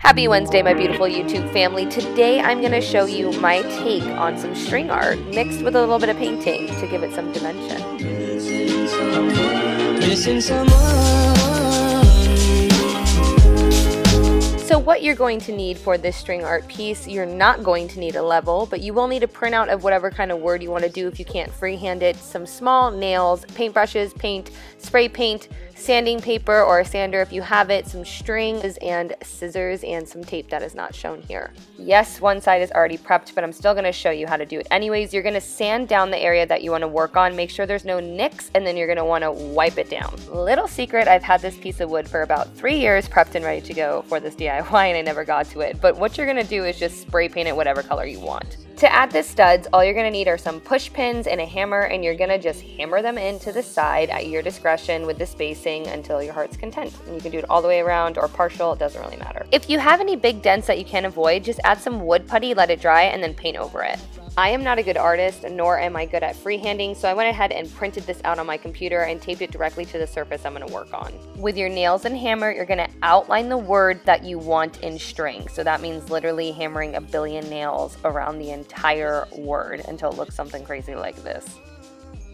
Happy Wednesday, my beautiful YouTube family. Today I'm going to show you my take on some string art mixed with a little bit of painting to give it some dimension. So what you're going to need for this string art piece, you're not going to need a level, but you will need a printout of whatever kind of word you want to do if you can't freehand it, some small nails, paintbrushes, paint, spray paint, sanding paper or a sander if you have it, some strings and scissors, and some tape that is not shown here. Yes, one side is already prepped, but I'm still going to show you how to do it anyways. You're going to sand down the area that you want to work on, make sure there's no nicks, and then you're going to want to wipe it down. Little secret, I've had this piece of wood for about 3 years prepped and ready to go for this DIY and I never got to it, but what you're going to do is just spray paint it whatever color you want. To add the studs, all you're going to need are some push pins and a hammer, and you're going to just hammer them into the side at your discretion with the spacing until your heart's content. And you can do it all the way around or partial, it doesn't really matter. If you have any big dents that you can't avoid, just add some wood putty, let it dry, and then paint over it. I am not a good artist, nor am I good at freehanding, so I went ahead and printed this out on my computer and taped it directly to the surface I'm going to work on. With your nails and hammer, you're going to outline the word that you want in string. So that means literally hammering a billion nails around the entire word until it looks something crazy like this.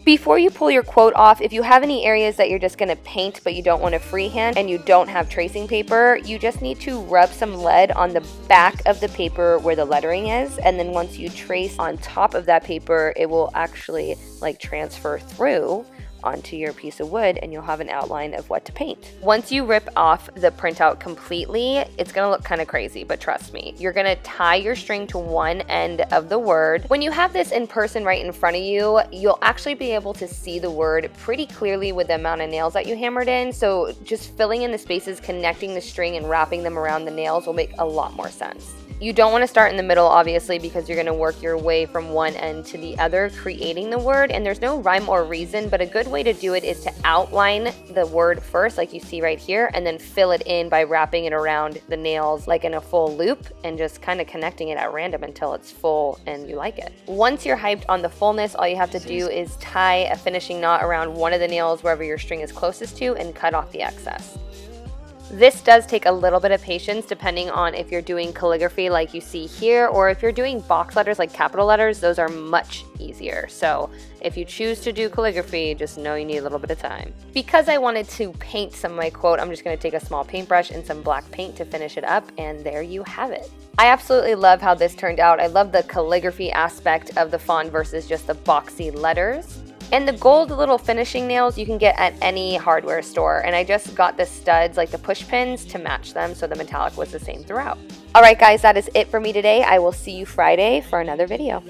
Before you pull your quote off, if you have any areas that you're just going to paint but you don't want to freehand and you don't have tracing paper, you just need to rub some lead on the back of the paper where the lettering is, and then once you trace on top of that paper, it will actually like transfer through onto your piece of wood and you'll have an outline of what to paint. Once you rip off the printout completely, it's gonna look kind of crazy, but trust me, you're gonna tie your string to one end of the word. When you have this in person right in front of you, you'll actually be able to see the word pretty clearly with the amount of nails that you hammered in, so just filling in the spaces, connecting the string and wrapping them around the nails will make a lot more sense. You don't want to start in the middle, obviously, because you're going to work your way from one end to the other, creating the word, and there's no rhyme or reason, but a good way to do it is to outline the word first, like you see right here, and then fill it in by wrapping it around the nails like in a full loop and just kind of connecting it at random until it's full and you like it. Once you're hyped on the fullness, all you have to do is tie a finishing knot around one of the nails wherever your string is closest to and cut off the excess. This does take a little bit of patience depending on if you're doing calligraphy like you see here, or if you're doing box letters like capital letters, those are much easier. So if you choose to do calligraphy, just know you need a little bit of time. Because I wanted to paint some of my quote, I'm just going to take a small paintbrush and some black paint to finish it up, and there you have it. I absolutely love how this turned out. I love the calligraphy aspect of the font versus just the boxy letters. And the gold little finishing nails you can get at any hardware store, and I just got the studs, like the push pins, to match them so the metallic was the same throughout. All right guys, that is it for me today. I will see you Friday for another video.